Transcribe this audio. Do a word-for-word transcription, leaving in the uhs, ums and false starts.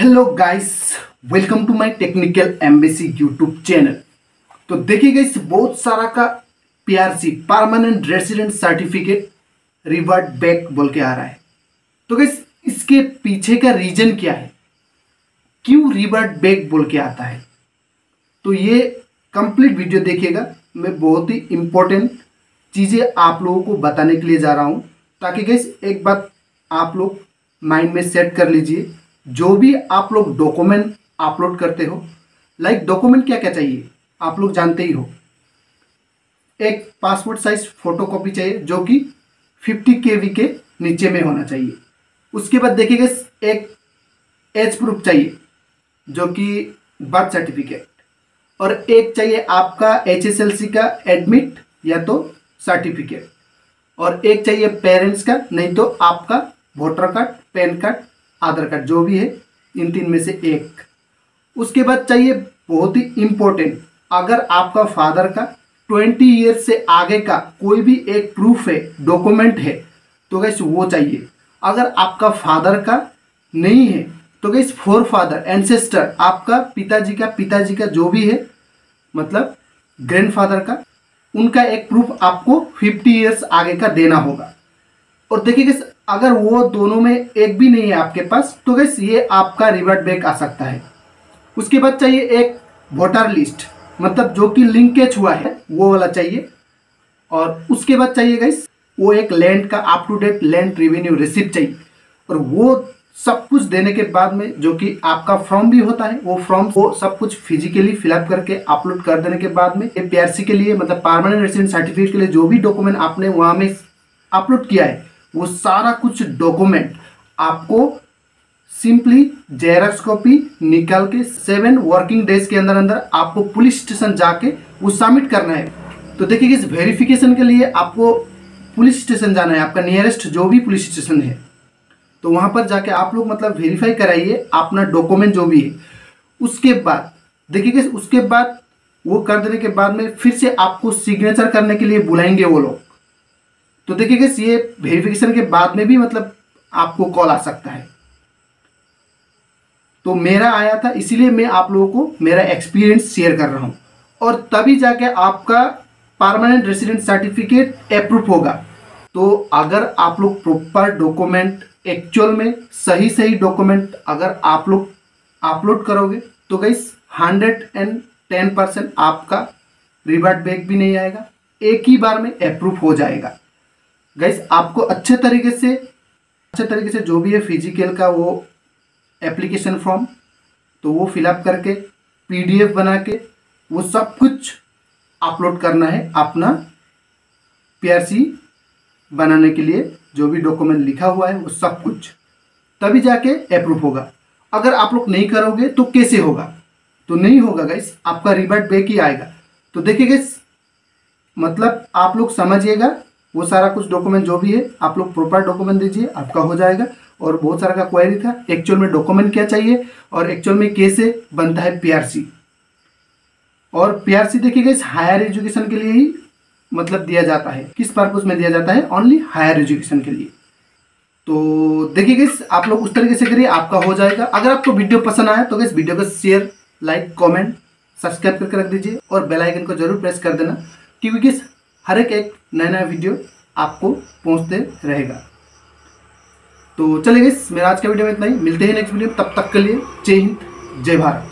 Hello guys, welcome to my technical embassy YouTube channel. तो देखिए guys, बहुत सारा का PRC permanent resident certificate revert back बोल के आ रहा है। तो गाइस, इसके पीछे का रीजन क्या है, क्यों रिवर्ट बैक बोल के आता है, तो ये कंप्लीट वीडियो देखिएगा। मैं बहुत ही इम्पोर्टेंट चीज़ें आप लोगों को बताने के लिए जा रहा हूँ, ताकि गाइस एक बात आप लोग माइंड में सेट कर लीजिए। जो भी आप लोग डॉक्यूमेंट अपलोड करते हो, लाइक डॉक्यूमेंट क्या क्या चाहिए आप लोग जानते ही हो। एक पासपोर्ट साइज फोटोकॉपी चाहिए जो कि पचास केवी के नीचे में होना चाहिए। उसके बाद देखिएगा, एक एज प्रूफ चाहिए जो कि बर्थ सर्टिफिकेट, और एक चाहिए आपका एच एस एल सी का एडमिट या तो सर्टिफिकेट, और एक चाहिए पेरेंट्स का, नहीं तो आपका voter card, PAN card, Aadhaar card, जो भी है इन तीन में से एक। उसके बाद चाहिए बहुत ही इम्पोर्टेंट, अगर आपका फादर का बीस ईयर्स से आगे का कोई भी एक प्रूफ है, डॉक्यूमेंट है, तो गैस वो चाहिए। अगर आपका फादर का नहीं है तो गैस फोर फादर एंसेस्टर, आपका पिताजी का पिताजी का जो भी है, मतलब ग्रैंडफादर का, उनका एक प्रूफ आपको पचास ईयर्स आगे का देना होगा। और देखिए गैस, अगर वो दोनों में एक भी नहीं है आपके पास, तो गैस ये आपका रिवर्ट बैक आ सकता है। उसके बाद चाहिए एक वोटर लिस्ट, मतलब जो कि लिंकेज हुआ है वो वाला चाहिए। और उसके बाद चाहिए गैस वो एक लैंड का up to date land revenue receipt चाहिए। और वो सब कुछ देने के बाद में जो कि आपका फॉर्म भी होता है, वो फॉर्म वो सब कुछ फिजिकली फिलअप करके अपलोड कर देने के बाद में पीआरसी के लिए, मतलब परमानेंट रेसिडेंट सर्टिफिकेट के लिए जो भी डॉक्यूमेंट आपने वहाँ में अपलोड किया है, वो सारा कुछ डॉक्यूमेंट आपको सिंपली जेरॉक्स कॉपी निकाल के सेवन वर्किंग डेज के अंदर अंदर आपको पुलिस स्टेशन जाके वो सबमिट करना है। तो देखिए, इस वेरिफिकेशन के लिए आपको पुलिस स्टेशन जाना है, आपका नियरेस्ट जो भी पुलिस स्टेशन है, तो वहाँ पर जाके आप लोग मतलब वेरीफाई कराइए अपना डॉक्यूमेंट जो भी है। उसके बाद देखिए, उसके बाद वो कर देने के बाद में फिर से आपको सिग्नेचर करने के लिए बुलाएंगे वो लोग। तो देखिए गाइस, ये वेरिफिकेशन के बाद में भी मतलब आपको कॉल आ सकता है। तो मेरा आया था, इसीलिए मैं आप लोगों को मेरा एक्सपीरियंस शेयर कर रहा हूँ, और तभी जाके आपका परमानेंट रेसिडेंट सर्टिफिकेट अप्रूव होगा। तो अगर आप लोग प्रॉपर डॉक्यूमेंट, एक्चुअल में सही सही डॉक्यूमेंट अगर आप लोग अपलोड करोगे, तो guys hundred and ten percent आपका रिवर्ट बैक भी नहीं आएगा, एक ही बार में अप्रूव हो जाएगा। गाइस, आपको अच्छे तरीके से अच्छे तरीके से जो भी है फिजिकल का वो एप्लीकेशन फॉर्म, तो वो फिलअप करके पीडीएफ बना के वो सब कुछ अपलोड करना है अपना पीआरसी बनाने के लिए। जो भी डॉक्यूमेंट लिखा हुआ है वो सब कुछ, तभी जाके अप्रूव होगा। अगर आप लोग नहीं करोगे तो कैसे होगा, तो नहीं होगा गाइस, आपका रिवर्ट बैक ही आएगा। तो देखिए गाइस, मतलब आप लोग समझिएगा, वो सारा कुछ डॉक्यूमेंट जो भी है आप लोग प्रॉपर डॉक्यूमेंट दीजिए, आपका हो जाएगा। और बहुत सारा का क्वेरी था, एक्चुअल में डॉक्यूमेंट क्या चाहिए और एक्चुअल में कैसे बनता है पीआरसी। और पीआरसी देखिए गाइस, हायर एजुकेशन के लिए ही मतलब दिया जाता है। किस पर्पज में दिया जाता है? ओनली हायर एजुकेशन के लिए। तो देखिए गाइस, आप लोग उस तरीके से करिए, आपका हो जाएगा। अगर आपको वीडियो पसंद आया तो गाइस वीडियो को शेयर, लाइक, कॉमेंट, सब्सक्राइब करके रख दीजिए, और बेल आइकन को जरूर प्रेस कर देना, क्योंकि हर एक एक नया नया वीडियो आपको पहुंचते रहेगा। तो चलिए गाइस, मेरा आज का वीडियो में इतना ही। मिलते हैं नेक्स्ट वीडियो में, तब तक के लिए जय हिंद, जय भारत।